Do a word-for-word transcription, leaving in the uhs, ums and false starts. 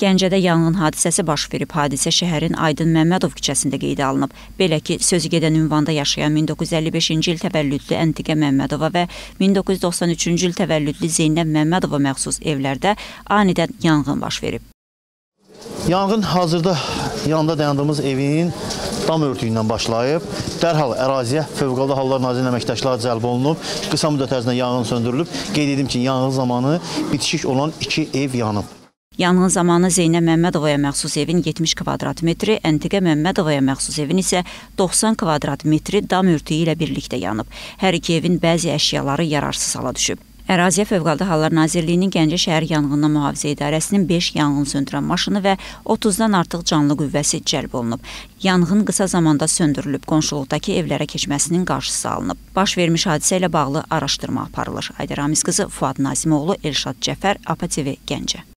Gəncədə yanğın hadisəsi baş verib. Hadisə şəhərin Aydın Məmmədov küçəsində qeydə alınıb. Belə ki, sözü gedən ünvanda yaşayan min doqquz yüz əlli beşinci il təvəllüdlü Əntiqə Məmmədova və min doqquz yüz doxsan üçüncü il təvəllüdlü Zeynəb Məmmədova məxsus evlərdə anidən yanğın baş verib. Yanğın hazırda yanında dayandığımız evin dam örtüyündən başlayıb. Dərhal əraziyə Fövqəladə Hallar Nazirliyi əməkdaşları cəlb olunub. Qısa müddət ərzində yanğın söndürülüb. Qeyd edim ki, yanğın zamanı bitişik olan iki ev yanıb. Yanğın zamanı Zeynəb Məmmədovaya məxsus evin yetmiş kvadrat metri, Əntiqə Məmmədovaya məxsus evin isə doxsan kvadrat metri dam örtüyü ilə birlikdə yanıb. Hər iki evin bəzi əşyaları yararsız hala düşüb. Əraziyə Fövqəladə Hallar Nazirliyinin Gəncə şəhər yanğından mühafizə idarəsinin beş yanğın söndürən maşını və otuzdan artıq canlı qüvvəsi cəlb olunub. Yanğın qısa zamanda söndürülüb, qonşuluqdakı evlərə keçməsinin qarşısı alınıb. Baş vermiş hadisə ilə bağlı araşdırma aparılır. Aydın Məmmədov qızı Fuad Nazimovlu, Elşad Cəfər, A P A T V Gəncə.